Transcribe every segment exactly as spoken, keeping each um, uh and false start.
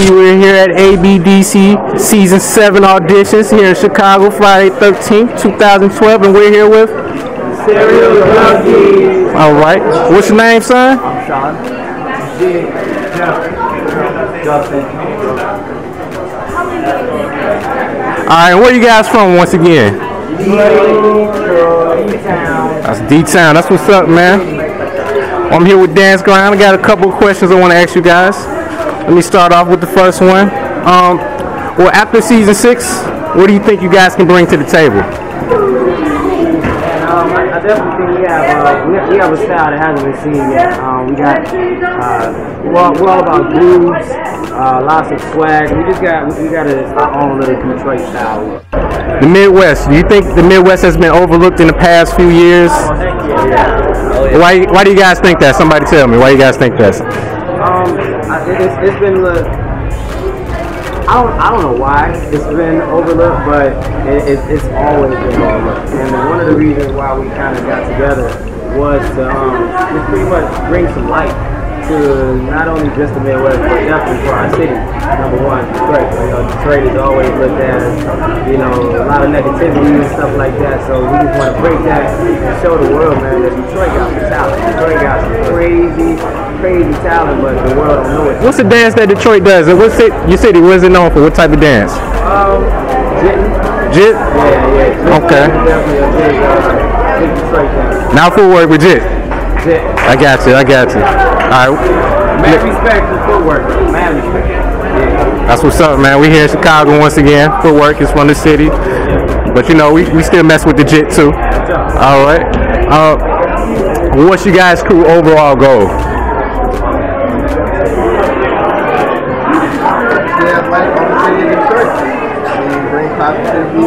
Junkie. We're here at A B D C Season seven Auditions here in Chicago, Friday thirteenth, two thousand twelve, and we're here with StereoJunkies. Alright. What's your name, son? I'm Sean. Justin. Alright, where you guys from once again? D-Town. That's D-Town. That's what's up, man. I'm here with Dance Grind. I got a couple of questions I want to ask you guys. Let me start off with the first one. Um, well, after season six, what do you think you guys can bring to the table? And, um, I, I definitely think we have, uh, we, we have a style that hasn't been seen yet. Um, we got, uh, we're, all, we're all about grooves, uh, lots of swag. We just got, we, we got a, our own little Detroit style. The Midwest. Do you think the Midwest has been overlooked in the past few years? Oh, thank you. Yeah. Why, why do you guys think that? Somebody tell me. Why do you guys think that? Um, it's, it's been, look, I don't, I don't know why it's been overlooked, but it, it, it's always been overlooked. And one of the reasons why we kind of got together was to um, just pretty much bring some light to not only just the Midwest, but definitely for our city. Number one, Detroit. You know, Detroit is always looked at as, you know, a lot of negativity and stuff like that. So we just want to break that and show the world, man, that Detroit got some talent. Detroit got some crazy, crazy talent, but the world don't know it. What's the dance that Detroit does? And what's it, your city? What is it known for? What type of dance? Um, jit. Jit? Yeah, yeah. Jit. Okay. Definitely a big, uh, big Detroit dance. Now footwork with jit. Jit. I got you. I got you. All right. Mad respect for footwork. Mad respect. Yeah. That's what's up, man. We here in Chicago once again. Footwork is from the city, yeah. But you know we, we still mess with the jit too. All right. Uh, what's you guys' crew overall goal? Yeah, like opportunity to church. I mean, bring positivity.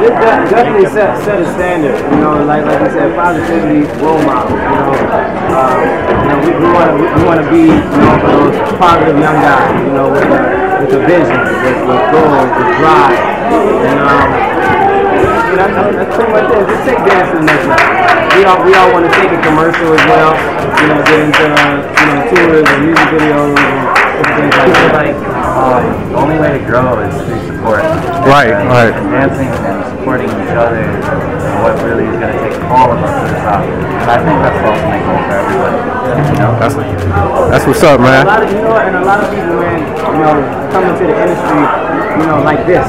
It definitely set, set a standard, you know, like like we said, positivity, role model, you know. Um, you know, we, we want to we want to be, you know, those positive young guys, you know, with a, with a vision, with, with goals, with drive, and um, you know, that's, that's pretty much it. Just take dance to the next level. We all we all want to take a commercial as well, you know, get into uh, you know tours and music videos and things like that. Like, um, the only way to grow is through support. Right, and, right. And dancing and supporting each other and what really is going to take all of us to the top. And I think that's what's making it for everybody. You know? That's, that's what's up, man. And a lot of, you know, and a lot of people, man, you know, coming to the industry, you know, like this.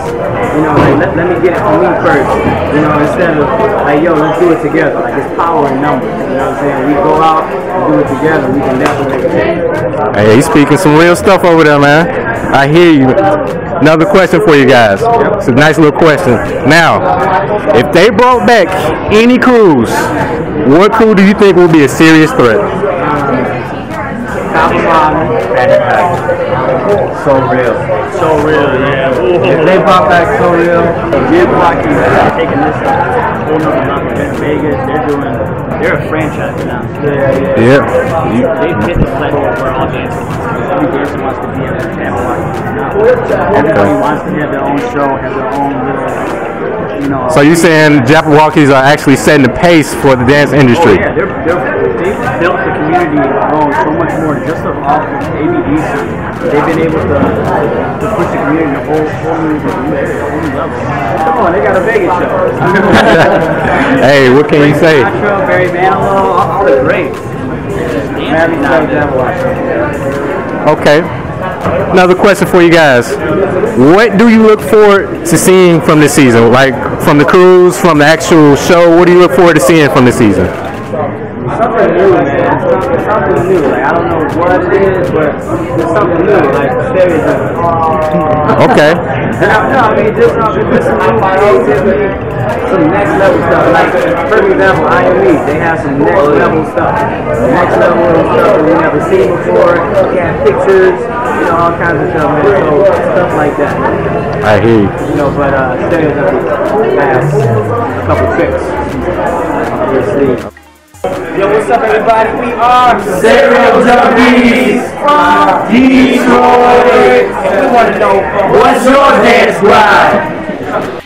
You know, like, let, let me get it on me first. You know, instead of, like, yo, let's do it together. Like, it's power in numbers. You know what I'm saying? We go out and do it together. We can definitely make it. Hey, he's speaking some real stuff over there, man. I hear you. Another question for you guys. It's a nice little question. Now, if they brought back any crews, what crew do you think would be a serious threat? So real. So real, yeah. If they brought back So Real, Jabbawockeez, they're taking this up. Whole nother level. They're in Vegas. They're doing, they're a franchise now. Yeah, yeah. Yeah. They've hit the platform where all dancers every dancer wants to be in a Jabbawockeez. Everybody wants to have their own show, have their own little, you know. So you're saying Jabbawockeez are actually setting the pace for the dance industry? Oh, yeah. They're, they're, they've built the community around so much more just off of A B D C. They've been able to, to push the community to a whole, whole new level. Come on, they got a Vegas show. Hey, what can you say? Contra, Barry Manilow, all the greats. Okay. Another question for you guys. What do you look forward to seeing from this season? Like, from the crews, from the actual show, what do you look forward to seeing from this season? Something new, man. Something, something new. Like, I don't know what it is, but there's something new. Like, StereoJunkies. Uh, okay. No, I mean, just something new, some next level stuff. Like, for example, I M E, they have some next level stuff. Next level stuff that we never seen before. We have pictures, you know, all kinds of stuff, man. So, stuff like that. I hear you. You know, but uh, StereoJunkies has a couple tricks. Obviously. Yo, what's up, everybody? We are StereoJunkies from Detroit. And we want to know, what's your dance grind?